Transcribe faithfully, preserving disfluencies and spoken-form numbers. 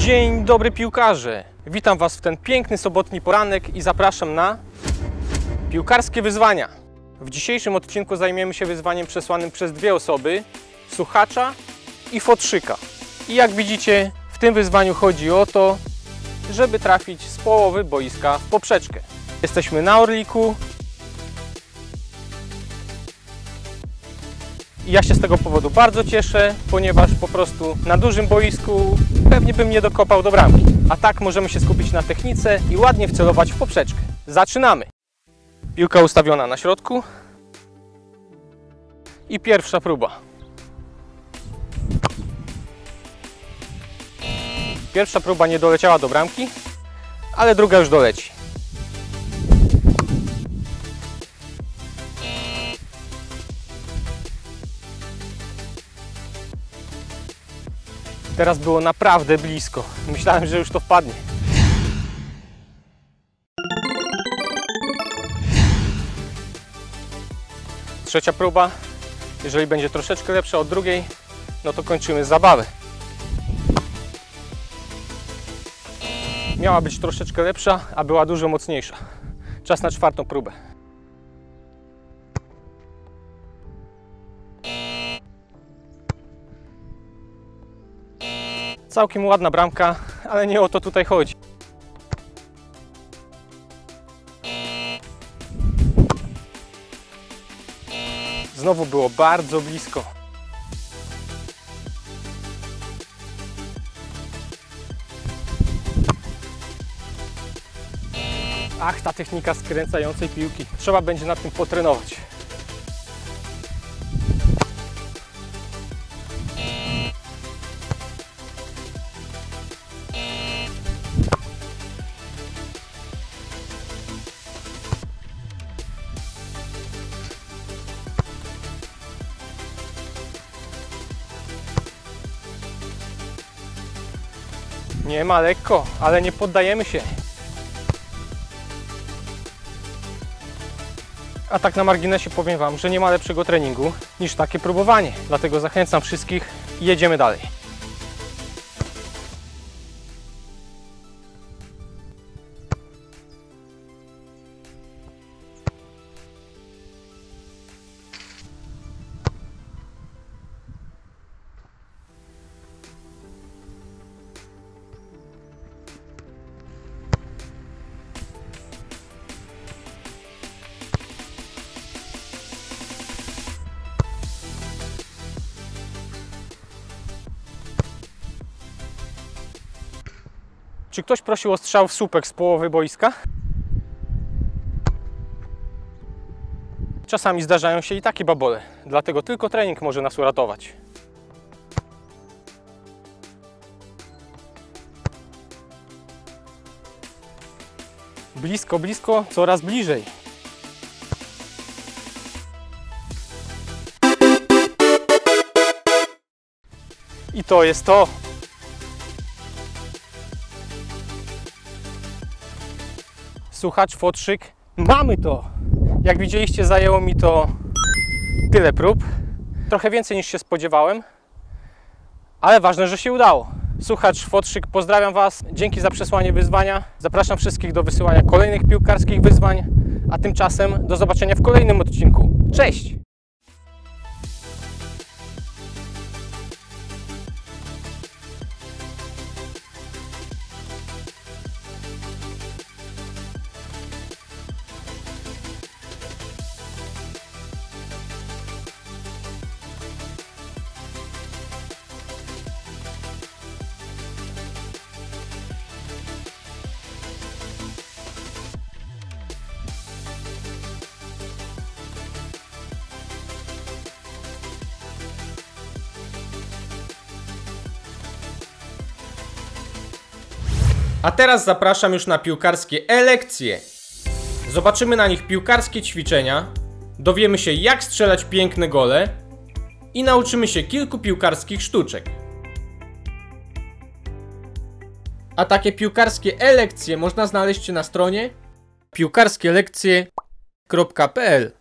Dzień dobry piłkarze! Witam Was w ten piękny sobotni poranek i zapraszam na piłkarskie wyzwania. W dzisiejszym odcinku zajmiemy się wyzwaniem przesłanym przez dwie osoby, słuchacza i fotszyka. I jak widzicie, w tym wyzwaniu chodzi o to, żeby trafić z połowy boiska w poprzeczkę. Jesteśmy na Orliku. Ja się z tego powodu bardzo cieszę, ponieważ po prostu na dużym boisku pewnie bym nie dokopał do bramki. A tak możemy się skupić na technice i ładnie wcelować w poprzeczkę. Zaczynamy! Piłka ustawiona na środku. I pierwsza próba. Pierwsza próba nie doleciała do bramki, ale druga już doleci. Teraz było naprawdę blisko. Myślałem, że już to wpadnie. Trzecia próba. Jeżeli będzie troszeczkę lepsza od drugiej, no to kończymy zabawę. Miała być troszeczkę lepsza, a była dużo mocniejsza. Czas na czwartą próbę. Całkiem ładna bramka, ale nie o to tutaj chodzi. Znowu było bardzo blisko. Ach, ta technika skręcającej piłki. Trzeba będzie nad tym potrenować. Nie ma lekko, ale nie poddajemy się. A tak na marginesie powiem Wam, że nie ma lepszego treningu niż takie próbowanie. Dlatego zachęcam wszystkich i jedziemy dalej. Czy ktoś prosił o strzał w słupek z połowy boiska? Czasami zdarzają się i takie babole, dlatego tylko trening może nas uratować. Blisko, blisko, coraz bliżej. I to jest to! Słuchacz, fotszyk, mamy to! Jak widzieliście, zajęło mi to tyle prób. Trochę więcej niż się spodziewałem, ale ważne, że się udało. Słuchacz, fotszyk, pozdrawiam Was. Dzięki za przesłanie wyzwania. Zapraszam wszystkich do wysyłania kolejnych piłkarskich wyzwań, a tymczasem do zobaczenia w kolejnym odcinku. Cześć! A teraz zapraszam już na piłkarskie e-lekcje. Zobaczymy na nich piłkarskie ćwiczenia, dowiemy się, jak strzelać piękne gole i nauczymy się kilku piłkarskich sztuczek. A takie piłkarskie e-lekcje można znaleźć na stronie piłkarskie lekcje kropka pe el.